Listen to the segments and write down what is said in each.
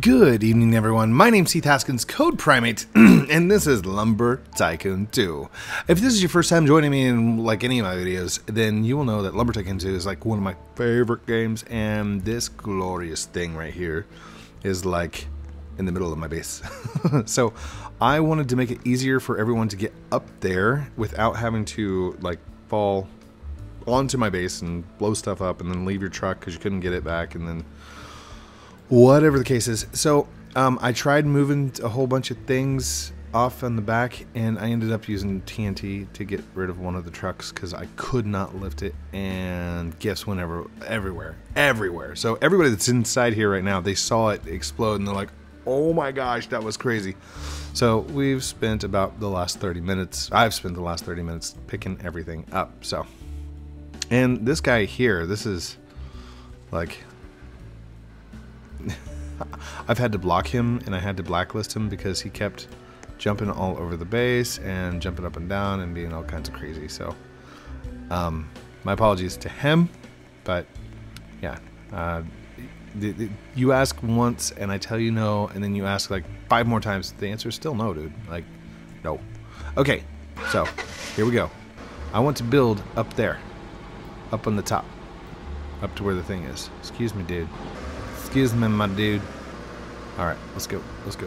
Good evening, everyone. My name's Heath Haskins, Code Primate, and this is Lumber Tycoon 2. If this is your first time joining me in like any of my videos, then you will know that Lumber Tycoon 2 is like one of my favorite games, and this glorious thing right here is like in the middle of my base. So I wanted to make it easier for everyone to get up there without having to like fall onto my base and blow stuff up and then leave your truck because you couldn't get it back and then whatever the case is. So I tried moving a whole bunch of things off on the back, and I ended up using TNT to get rid of one of the trucks because I could not lift it. And guess whenever, everywhere. So everybody that's inside here right now, they saw it explode and they're like, "Oh my gosh, that was crazy." So we've spent about the last 30 minutes. I've spent the last 30 minutes picking everything up. So, and this guy here, this is like, I've had to block him and I had to blacklist him because he kept jumping all over the base and jumping up and down and being all kinds of crazy. So my apologies to him, but yeah, you ask once and I tell you no, and then you ask like 5 more times, the answer is still no, dude. Like, no. Okay, so here we go. I want to build up there, up on the top, up to where the thing is. Excuse me, dude. Excuse me, my dude. All right, let's go. Let's go.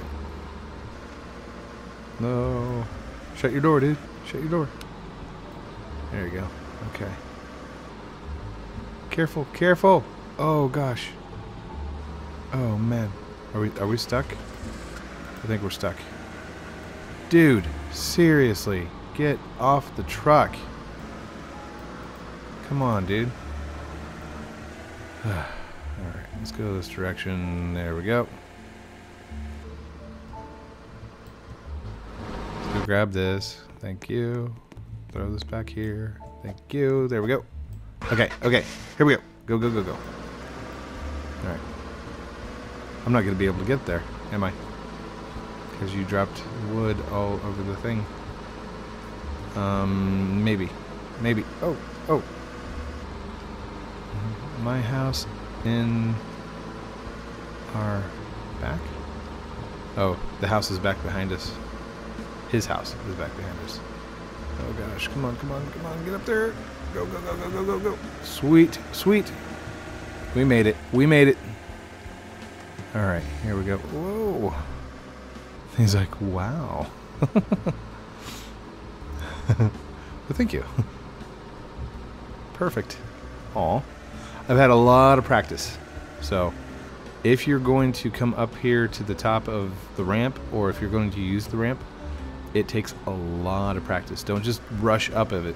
No. Shut your door, dude. Shut your door. There you go. Okay. Careful, careful. Oh, gosh. Oh, man. Are we stuck? I think we're stuck. Dude, seriously. Get off the truck. Come on, dude. Alright, let's go this direction. There we go. Let's go grab this. Thank you. Throw this back here. Thank you. There we go. Okay, okay. Here we go. Go, go, go, go. Alright. I'm not going to be able to get there, am I? Because you dropped wood all over the thing. Maybe. Maybe. Oh, oh. My house in our back? Oh, the house is back behind us. His house is back behind us. Oh gosh, come on, come on, come on, get up there. Go, go, go, go, go, go, go. Sweet, sweet. We made it, we made it. All right, here we go. Whoa. He's like, wow. Well, thank you. Perfect. Aw. I've had a lot of practice, so if you're going to come up here to the top of the ramp, or if you're going to use the ramp, it takes a lot of practice. Don't just rush up it.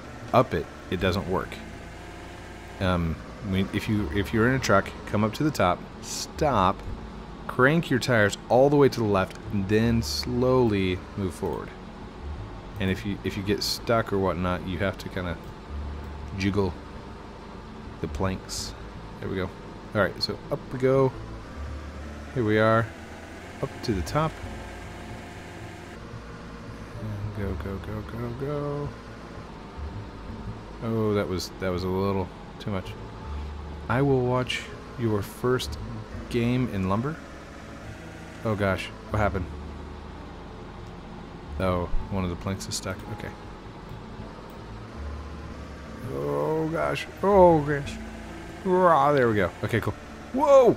It doesn't work. I mean, if you're in a truck, come up to the top, stop, crank your tires all the way to the left, and then slowly move forward. And if you get stuck or whatnot, you have to kind of jiggle the planks. There we go. All right, so up we go. Here we are, up to the top. And go, go, go, go, go. Oh, that was a little too much. I will watch your first game in Lumber. Oh gosh, what happened? Oh, one of the planks is stuck. Okay. Oh gosh. Oh gosh. Rah, there we go. Okay, cool. Whoa!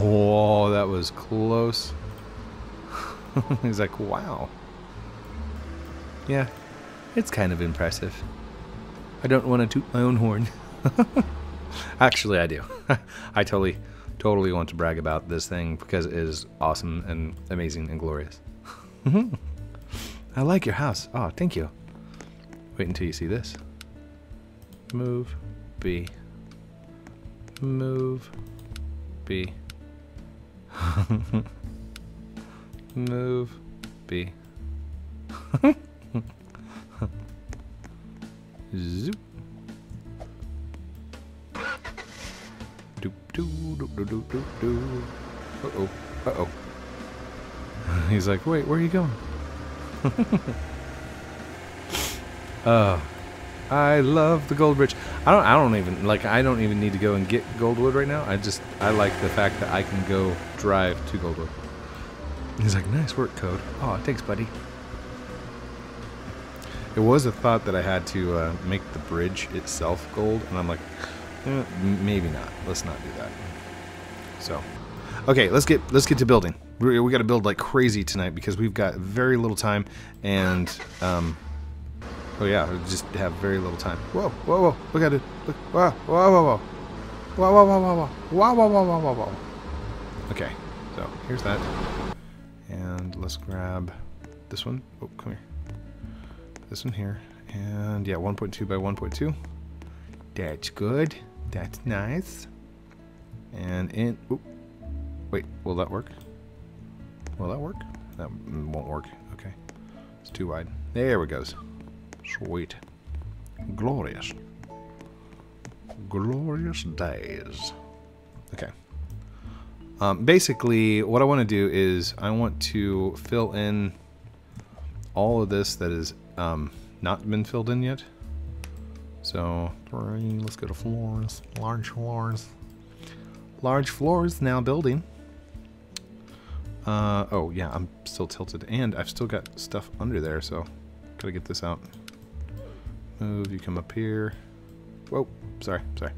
Oh, that was close. He's like, wow. Yeah, it's kind of impressive. I don't want to toot my own horn. Actually, I do. I totally want to brag about this thing because it is awesome and amazing and glorious. I like your house. Oh, thank you. Wait until you see this. Move B. Move B. Move B. Zoop. Doop doop doop doop doop doop. Uh oh. Uh oh. He's like, wait, where are you going? I love the gold bridge. I don't even need to go and get Goldwood right now. I like the fact that I can go drive to Goldwood. He's like, nice work, Code. Oh, thanks, buddy. It was a thought that I had to make the bridge itself gold, and I'm like, eh, maybe not. Let's not do that. So, okay, let's get to building. We got to build like crazy tonight because we've got very little time, and oh yeah, we just have very little time. Whoa, whoa, whoa! Look at it! Look! Whoa, whoa, whoa, whoa! Whoa, whoa, whoa, whoa, whoa, whoa, whoa, whoa, whoa! Okay, so here's that, and let's grab this one. Oh, come here. This one here, and yeah, 1.2 by 1.2. That's good. That's nice. And in, oop, wait, will that work? Will that work? That won't work. Okay, it's too wide. There it goes. Sweet, glorious, glorious days. Okay. Basically, what I want to do is I want to fill in all of this that is. Not been filled in yet. So, let's go to floors. Large floors. Large floors now building. Oh yeah, I'm still tilted. And I've still got stuff under there, so gotta get this out. Move, you come up here. Whoa, sorry, sorry.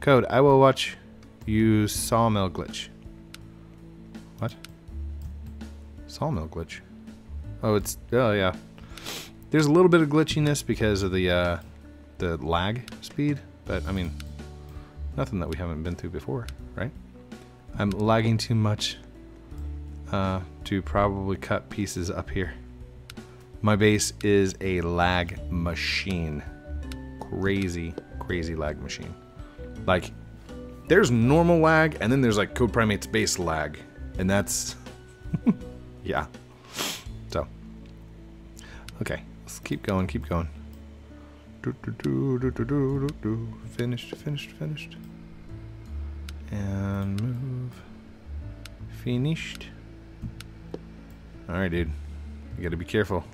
Code, I will watch you sawmill glitch. What? Sawmill glitch? Oh, it's, oh yeah. There's a little bit of glitchiness because of the lag speed, but I mean, nothing that we haven't been through before, right? I'm lagging too much to probably cut pieces up here. My base is a lag machine. Crazy, crazy lag machine. Like, there's normal lag, and then there's like Code Primate's base lag, and that's, yeah. So, okay. Keep going, keep going. Do, do, do, do, do, do, do. Finished, finished, finished. And move. Finished. Alright, dude. You gotta be careful.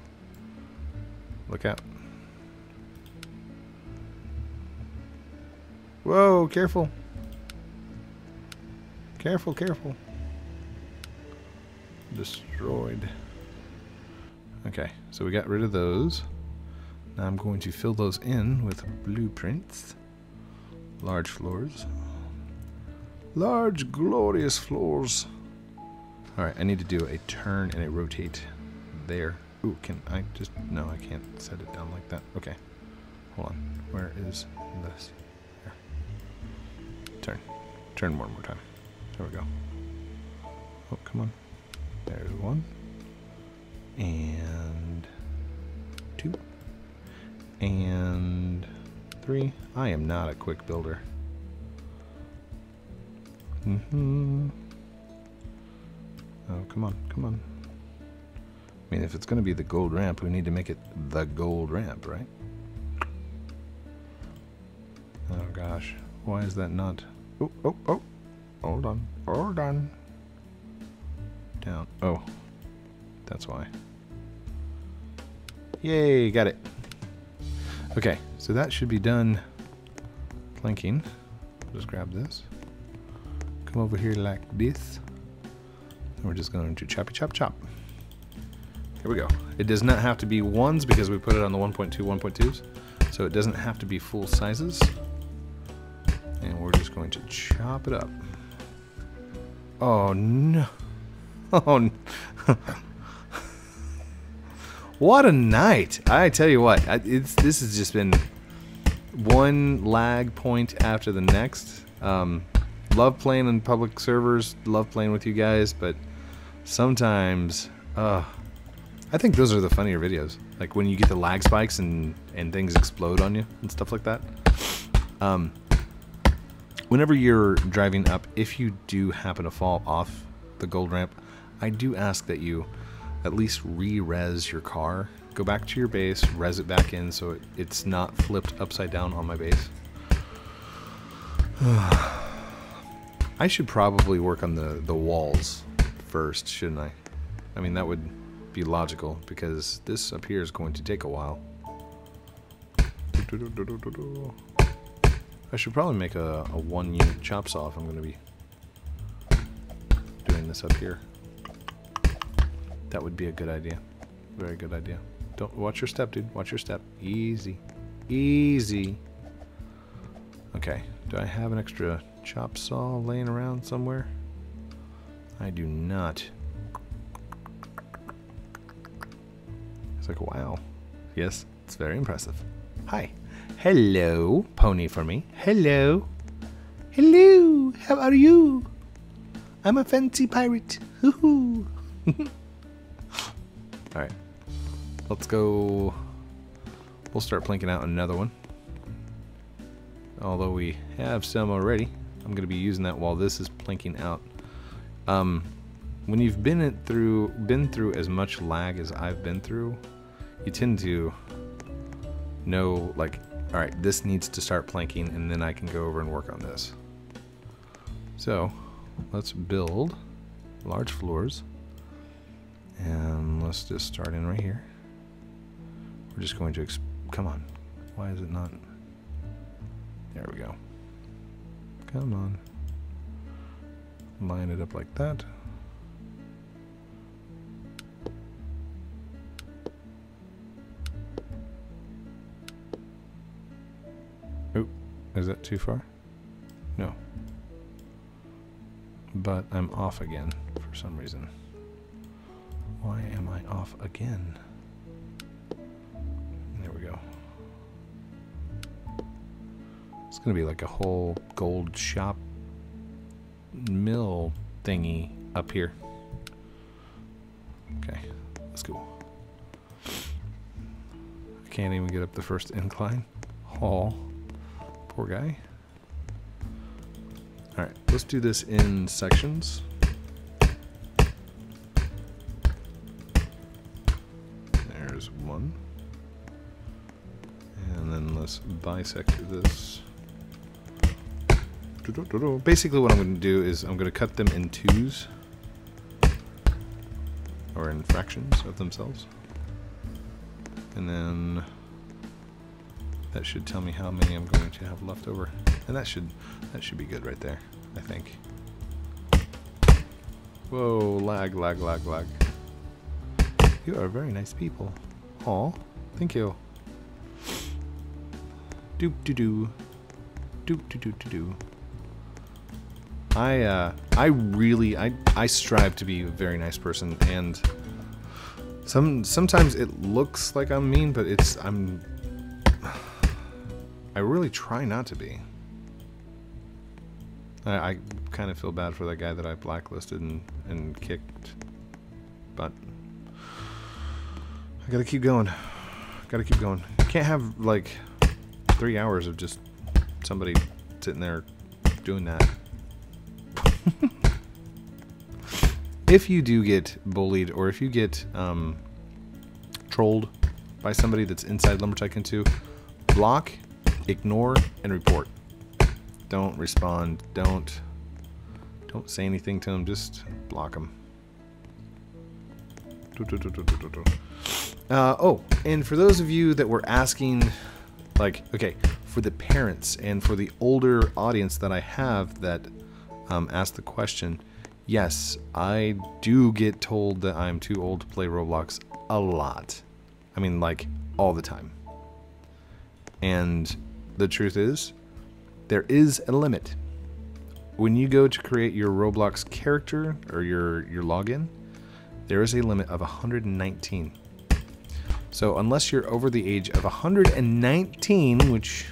Look out. Whoa, careful. Careful, careful. Destroyed. Okay, so we got rid of those. Now I'm going to fill those in with blueprints. Large floors. Large, glorious floors. All right, I need to do a turn and a rotate there. Ooh, can I just, no, I can't set it down like that. Okay, hold on. Where is this? Here. Turn, turn one more time. There we go. Oh, come on. There's one. And two and three. I am not a quick builder. Mm-hmm. Oh, come on, come on. I mean, if it's going to be the gold ramp, we need to make it the gold ramp, right? Oh gosh, why is that not? Oh, oh, oh. Hold on, hold on. Down. Oh, that's why. Yay, got it. Okay, so that should be done planking. Just grab this. Come over here like this. And we're just going to choppy chop chop. Here we go. It does not have to be ones because we put it on the 1.2, 1.2s. So it doesn't have to be full sizes. And we're just going to chop it up. Oh no. Oh no. What a night! I tell you what, this has just been one lag point after the next. Love playing on public servers, love playing with you guys, but sometimes, I think those are the funnier videos. Like when you get the lag spikes and things explode on you and stuff like that. Whenever you're driving up, if you do happen to fall off the gold ramp, I do ask that you at least re-res your car. Go back to your base, res it back in so it's not flipped upside down on my base. I should probably work on the walls first, shouldn't I? I mean, that would be logical because this up here is going to take a while. I should probably make a 1 unit chop saw if I'm going to be doing this up here. That would be a good idea. Very good idea. Don't watch your step, dude. Watch your step. Easy. Easy. Okay. Do I have an extra chop saw laying around somewhere? I do not. It's like, wow. Yes, it's very impressive. Hi. Hello, pony for me. Hello. Hello. How are you? I'm a fancy pirate. Hoo-hoo. Alright. Let's go. We'll start planking out another one. Although we have some already. I'm going to be using that while this is planking out. When you've been through as much lag as I've been through, you tend to know, like, alright, this needs to start planking, and then I can go over and work on this. So, let's build large floors. And let's just start in right here. We're just going to, come on. Why is it not? There we go. Come on. Line it up like that. Oh, is that too far? No. But I'm off again for some reason. Why am I off again? There we go. It's gonna be like a whole gold shop mill thingy up here. Okay, that's cool. I can't even get up the first incline. Oh, poor guy. All right, let's do this in sections. One, and then let's bisect this. Basically what I'm going to do is I'm going to cut them in twos or in fractions of themselves, and then that should tell me how many I'm going to have left over, and that should be good right there, I think. Whoa, lag. You are very nice people. Aw, thank you. Doop doo doo. Doop doo doo doo doo. I strive to be a very nice person, and sometimes it looks like I'm mean, but I really try not to be. I kind of feel bad for that guy that I blacklisted and kicked, but I gotta keep going. You can't have like 3 hours of just somebody sitting there doing that. If you do get bullied, or if you get trolled by somebody that's inside Lumber Tycoon 2, block, ignore, and report. Don't respond. Don't say anything to them. Just block them. Oh, and for those of you that were asking, like, okay, for the parents and for the older audience that I have that asked the question, yes, I do get told that I'm too old to play Roblox a lot. I mean, like, all the time. And the truth is, there is a limit. When you go to create your Roblox character or your login, there is a limit of 119. So unless you're over the age of 119, which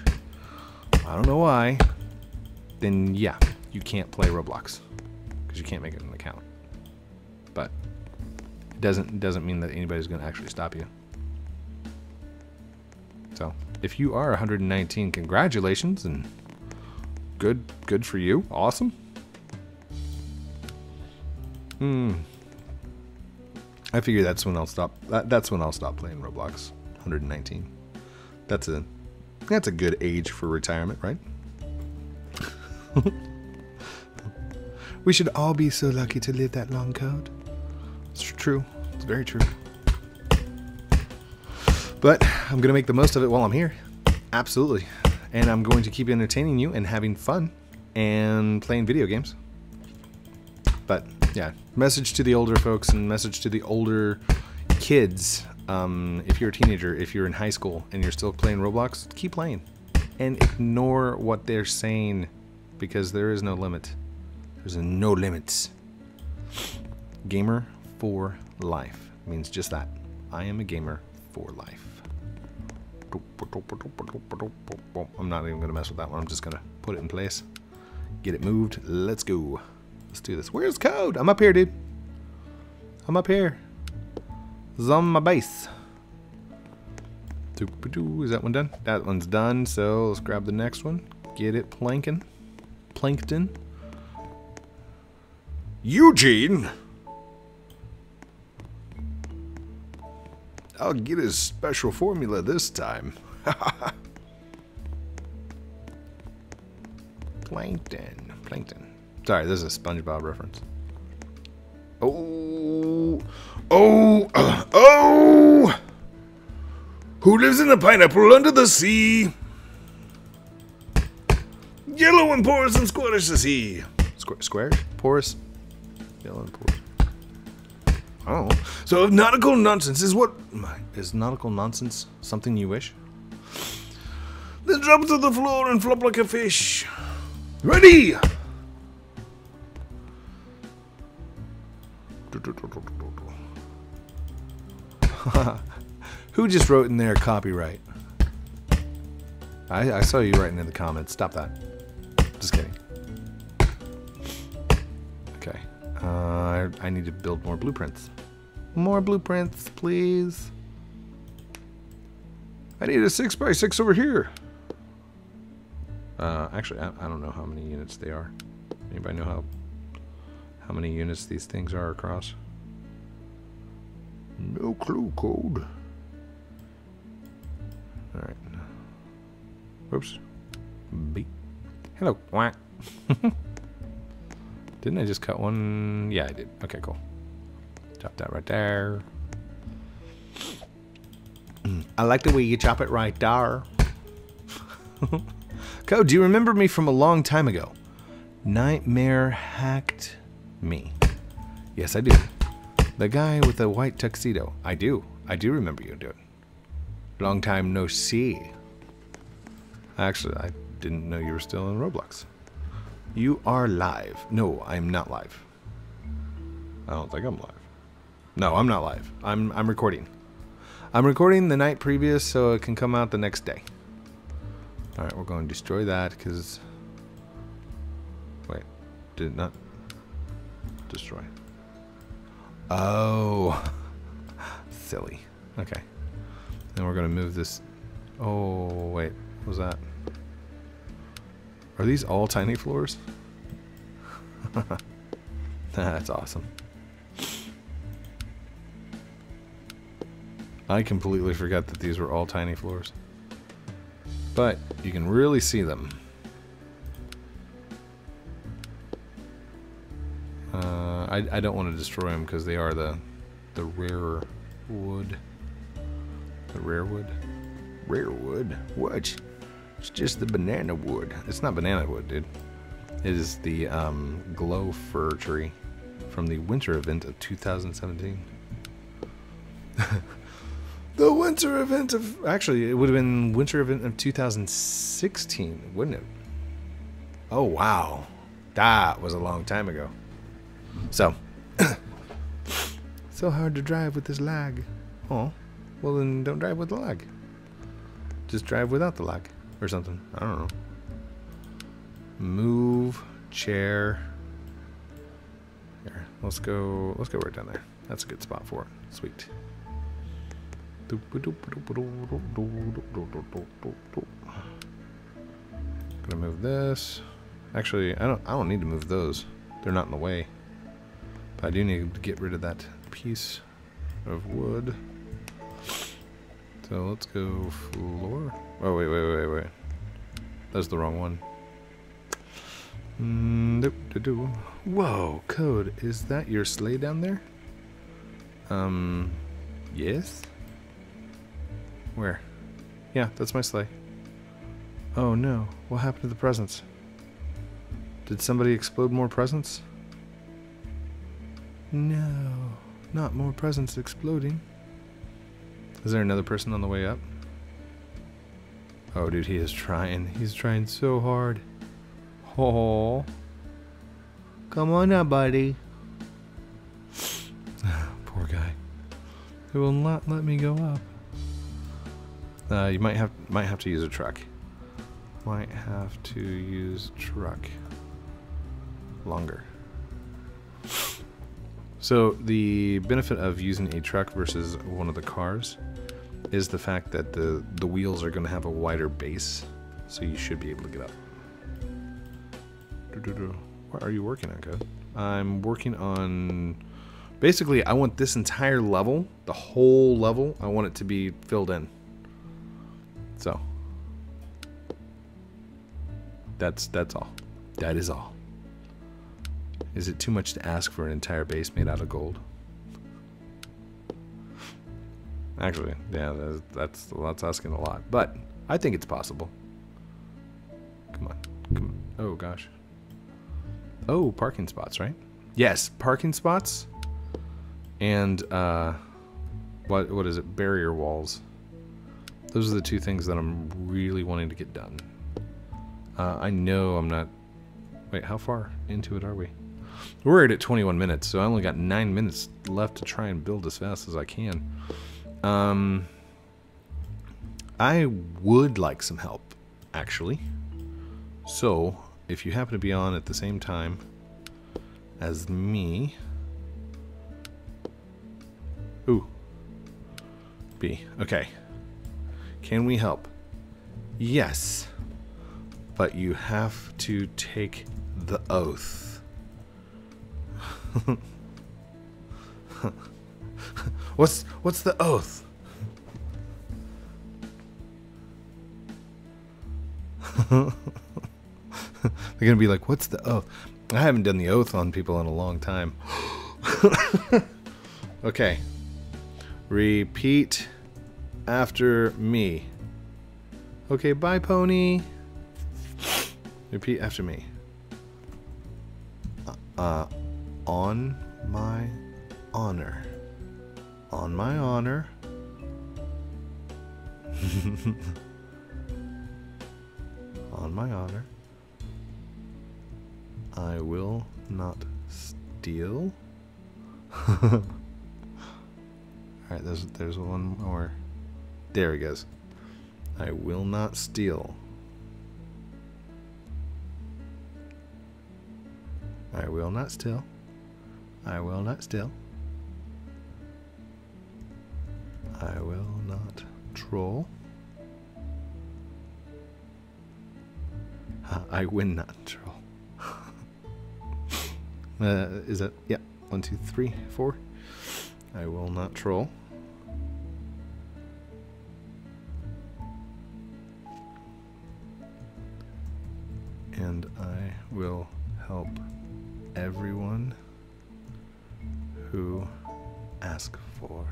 I don't know why, then yeah, you can't play Roblox because you can't make it an account. But it doesn't mean that anybody's going to actually stop you. So if you are 119, congratulations, and good for you. Awesome. I figure that's when I'll stop. That's when I'll stop playing Roblox. 119. That's a good age for retirement, right? We should all be so lucky to live that long, Code. It's true. It's very true. But I'm gonna make the most of it while I'm here. Absolutely. And I'm going to keep entertaining you and having fun and playing video games. But yeah, message to the older folks and message to the older kids. If you're a teenager, if you're in high school and you're still playing Roblox, keep playing and ignore what they're saying, because there is no limit. There's no limits. Gamer for life means just that. I am a gamer for life. I'm not even gonna mess with that one. I'm just gonna put it in place, get it moved. Let's go. Let's do this. Where's Code? I'm up here, dude. I'm up here. It's on my base. Is that one done? That one's done. So let's grab the next one. Get it, Plankton. Eugene. I'll get his special formula this time. Plankton. Sorry, this is a SpongeBob reference. Oh! Who lives in a pineapple under the sea? Yellow and porous and squarish is he. Square? Porous? Yellow and porous. Oh, so if nautical nonsense is what is nautical nonsense something you wish? Then drop to the floor and flop like a fish. Ready. Who just wrote in there copyright? I saw you writing in the comments. Stop that. Just kidding. Okay. I need to build more blueprints. More blueprints, please. I need a 6x6 over here. Actually, I don't know how many units they are. Anybody know how many units these things are across? No clue, Code. All right. Oops. B. Hello. Quack. Didn't I just cut one? Yeah, I did. Okay, cool. Chop that right there. I like the way you chop it right there. Code, do you remember me from a long time ago? Nightmare Hacked Me. Yes, I do. The guy with the white tuxedo. I do. I do remember you, dude. Long time no see. Actually, I didn't know you were still in Roblox. You are live. No, I'm not live. I don't think I'm live. No, I'm not live. I'm recording. I'm recording the night previous so it can come out the next day. All right, we're going to destroy that because... Wait, did it not destroy? Oh, silly. Okay. And we're going to move this. Oh, wait, what was that? Are these all tiny floors? That's awesome. I completely forgot that these were all tiny floors. But you can really see them. I don't want to destroy them because they are the rarer wood. The rare wood? Rare wood? What? It's just the banana wood. It's not banana wood, dude. It is the glow fir tree from the winter event of 2017. The winter event of... Actually, it would have been winter event of 2016, wouldn't it? Oh, wow. That was a long time ago. So. So hard to drive with this lag. Oh. Well, then don't drive with the lag. Just drive without the lag. Or something. I don't know. Move chair. Here, let's go right down there. That's a good spot for it. Sweet. Gonna move this. Actually, I don't need to move those. They're not in the way. But I do need to get rid of that piece of wood. So let's go floor. Oh, wait. That's the wrong one. Whoa, Code, is that your sleigh down there? Yes? Where? Yeah, that's my sleigh. Oh no, what happened to the presents? Did somebody explode more presents? No, not more presents exploding. Is there another person on the way up? Oh, dude, he is trying. He's trying so hard. Oh, come on now, buddy. Poor guy. It will not let me go up. You might have to use a truck. Might have to use truck. Longer. So the benefit of using a truck versus one of the cars is the fact that the wheels are going to have a wider base, so you should be able to get up. What are you working on, Code? I'm working on... Basically, I want this entire level, the whole level, I want it to be filled in. So. That's all. That is all. Is it too much to ask for an entire base made out of gold? Actually, yeah, that's asking a lot, but I think it's possible. Come on, come on. Oh gosh. Oh, parking spots, right? Yes, parking spots and what is it? Barrier walls. Those are the two things that I'm really wanting to get done. I know I'm not. Wait, how far into it are we? We're at 21 minutes, so I only got 9 minutes left to try and build as fast as I can. I would like some help, actually. So, if you happen to be on at the same time as me... Ooh. B. Okay. Can we help? Yes. But you have to take the oath. What's the oath? They're gonna be like, what's the oath? I haven't done the oath on people in a long time. Okay. Repeat after me. Okay, bye, pony. Repeat after me. On my honor. On my honor. On my honor. I will not steal. Alright, there's one more. There he goes. I will not steal. I will not steal. I will not steal. I will not troll. I will not troll. Is that, yeah, 1, 2, 3, 4. I will not troll. And I will help everyone who asks for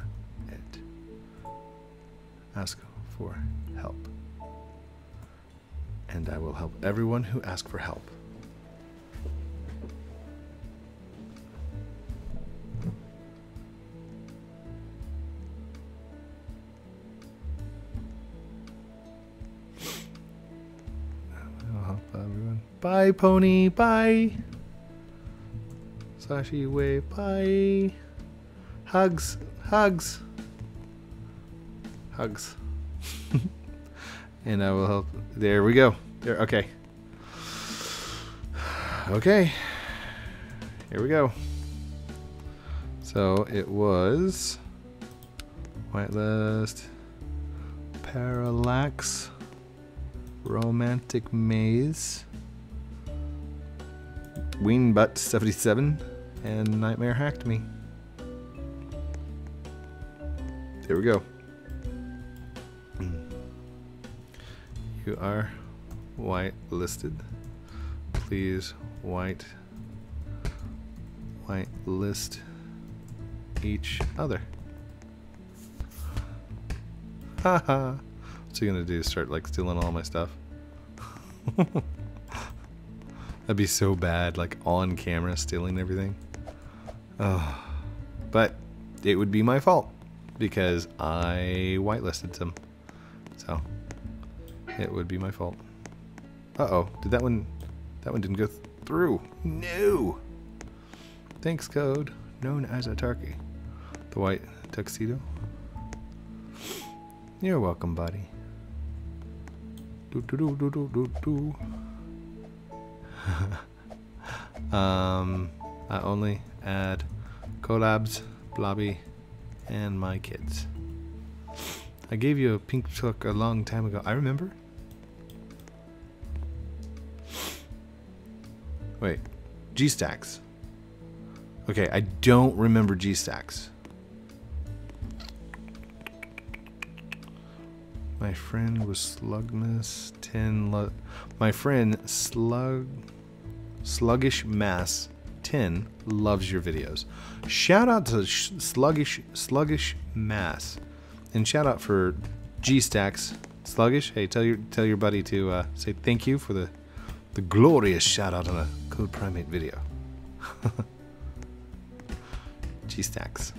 it. Ask for help. And I will help everyone who asks for help. I'll help everyone. Bye, pony. Bye. Sashi way. Bye. Hugs. Hugs. Hugs. And I will help. There we go. There. Okay. Okay. Here we go. So it was Whitelist Parallax Romantic Maze Weenbutt77 and Nightmare Hacked Me. There we go. You are whitelisted. Please whitelist each other. Haha. What's he gonna do? Start like stealing all my stuff? That'd be so bad, like on camera stealing everything. Oh. but it would be my fault because I whitelisted them. So it would be my fault. Uh-oh, did that one didn't go through. No! Thanks, Code, known as a turkey. The white tuxedo. You're welcome, buddy. I only add collabs, Blobby, and my kids. I gave you a pink truck a long time ago. I remember. Wait, G-Stacks. Okay, I don't remember G-Stacks. My friend was Slugmas 10. My friend Sluggish Mass 10 loves your videos. Shout out to Sluggish Mass, and shout out for G-Stacks. Sluggish, hey, tell your buddy to say thank you for the glorious shout out on a Code Primate video. G-Stacks,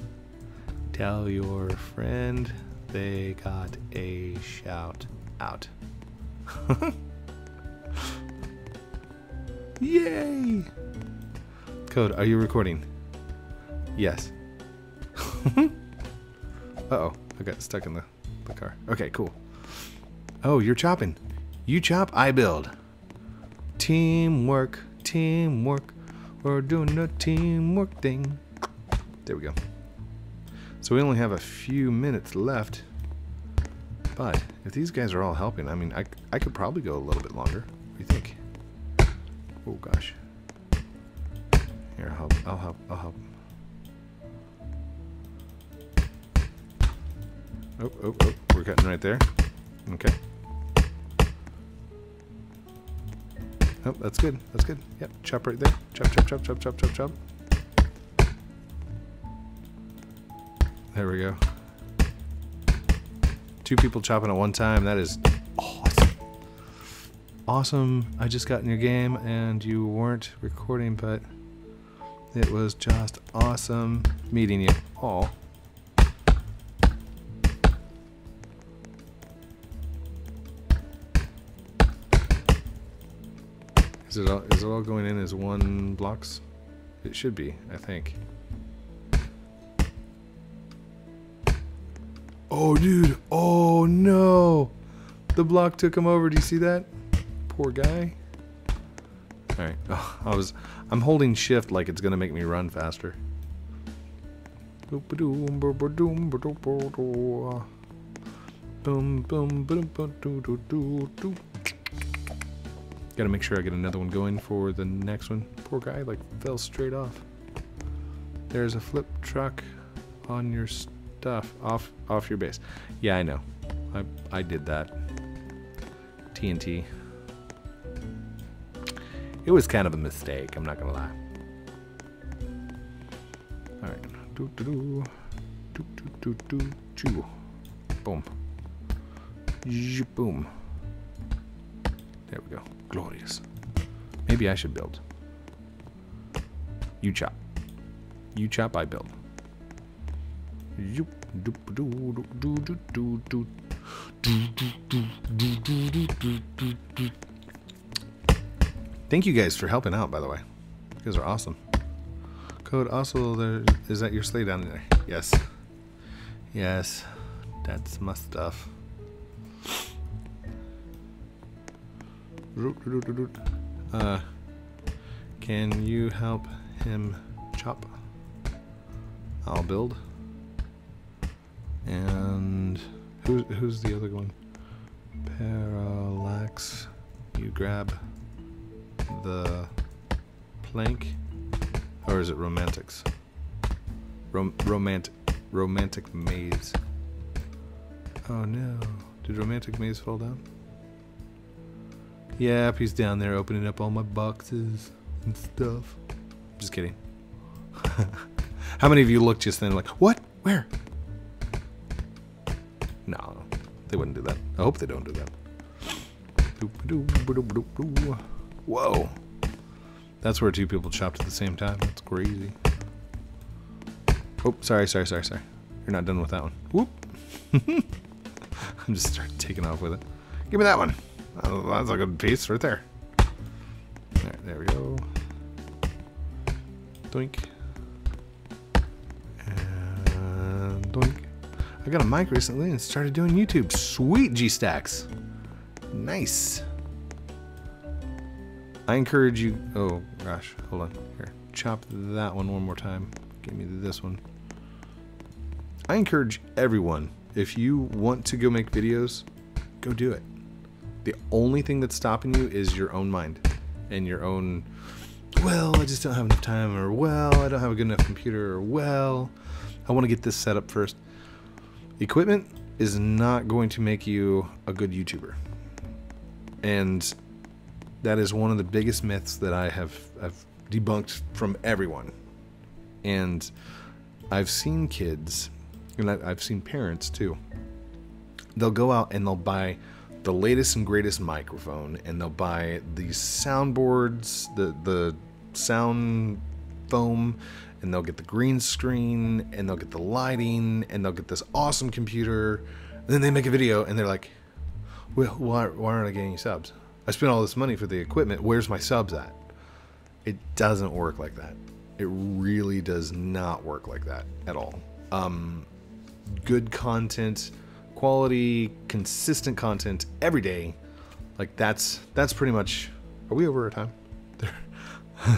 tell your friend they got a shout out. Yay! Code, are you recording? Yes. Uh-oh, I got stuck in the car. Okay, cool. Oh, you're chopping. You chop, I build. Teamwork, teamwork. We're doing the teamwork thing. There we go. So we only have a few minutes left, but if these guys are all helping, I mean, I could probably go a little bit longer. What do you think? Oh gosh. Here, I'll help. I'll help. Oh, we're cutting right there. Okay. Oh, that's good. That's good. Yep, chop right there. Chop. There we go. Two people chopping at one time. That is awesome. Awesome. I just got in your game and you weren't recording, but it was just awesome meeting you all. Is it all going in as one blocks? It should be, I think. Oh, dude. Oh, no. The block took him over. Do you see that? Poor guy. All right. Oh, I'm holding shift like it's going to make me run faster. Got to make sure I get another one going for the next one. Poor guy, like, fell straight off. There's a flip truck on your stuff off your base. Yeah, I know. I did that. TNT. It was kind of a mistake, I'm not gonna lie. All right. Do. Boom. Boom. There we go. Glorious. Maybe I should build. You chop. You chop, I build. Thank you guys for helping out, by the way. You guys are awesome. Code, also, there is that your sleigh down there? Yes. Yes. That's my stuff. Can you help him chop? I'll build. And who's the other one? Parallax. You grab the plank, or is it romantics? Romantic maze. Oh no! Did romantic maze fall down? Yep, he's down there opening up all my boxes and stuff. Just kidding. How many of you looked just then like, what? Where? No, they wouldn't do that. I hope they don't do that. Whoa. That's where two people chopped at the same time. That's crazy. Oh, sorry. You're not done with that one. Whoop. I'm just starting taking off with it. Give me that one. That's a good piece right there. All right, there we go. Doink. And doink. I got a mic recently and started doing YouTube. Sweet, G-Stacks. Nice. I encourage you... Oh, gosh. Hold on. Here. Chop that one more time. Give me this one. I encourage everyone, if you want to go make videos, go do it. The only thing that's stopping you is your own mind and your own, well, I just don't have enough time, or well, I don't have a good enough computer, or well, I want to get this set up first. Equipment is not going to make you a good YouTuber. And that is one of the biggest myths that I've debunked from everyone. And I've seen kids, and I've seen parents too. They'll go out and they'll buy the latest and greatest microphone, and they'll buy these soundboards, the sound foam, and they'll get the green screen, and they'll get the lighting, and they'll get this awesome computer. And then they make a video, and they're like, well, why aren't I getting any subs? I spent all this money for the equipment. Where's my subs at? It doesn't work like that. It really does not work like that at all. Good content, quality, consistent content every day. Like that's pretty much. Are we over our time?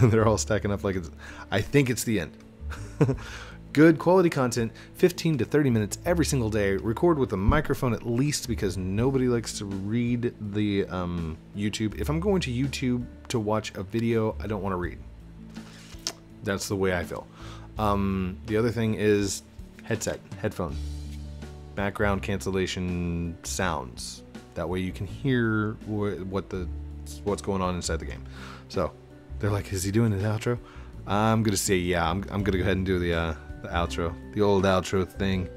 They're all stacking up like it's. I think it's the end. Good quality content, 15 to 30 minutes every single day. Record with a microphone at least, because nobody likes to read the YouTube. If I'm going to YouTube to watch a video, I don't want to read. That's the way I feel. The other thing is headset, headphone, background cancellation sounds. That way you can hear what's going on inside the game. So they're like, is he doing his outro? I'm gonna say yeah. I'm gonna go ahead and do the outro, the old outro thing.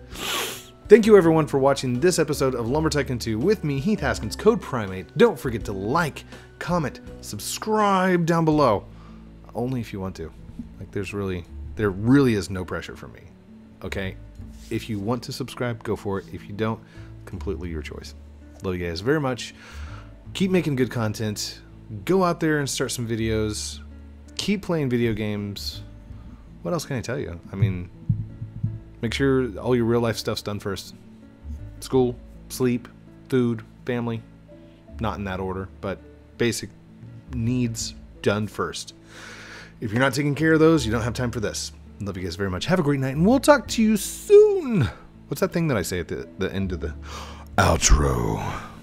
Thank you everyone for watching this episode of Lumber Tycoon 2 with me, Heath Haskins, Code Primate. Don't forget to like, comment, subscribe down below. Only if you want to. Like there really is no pressure for me. Okay? If you want to subscribe, go for it. If you don't, completely your choice. Love you guys very much. Keep making good content. Go out there and start some videos. Keep playing video games. What else can I tell you? I mean, make sure all your real life stuff's done first. School, sleep, food, family. Not in that order, but basic needs done first. If you're not taking care of those, you don't have time for this. Love you guys very much. Have a great night, and we'll talk to you soon. What's that thing that I say at the end of the outro?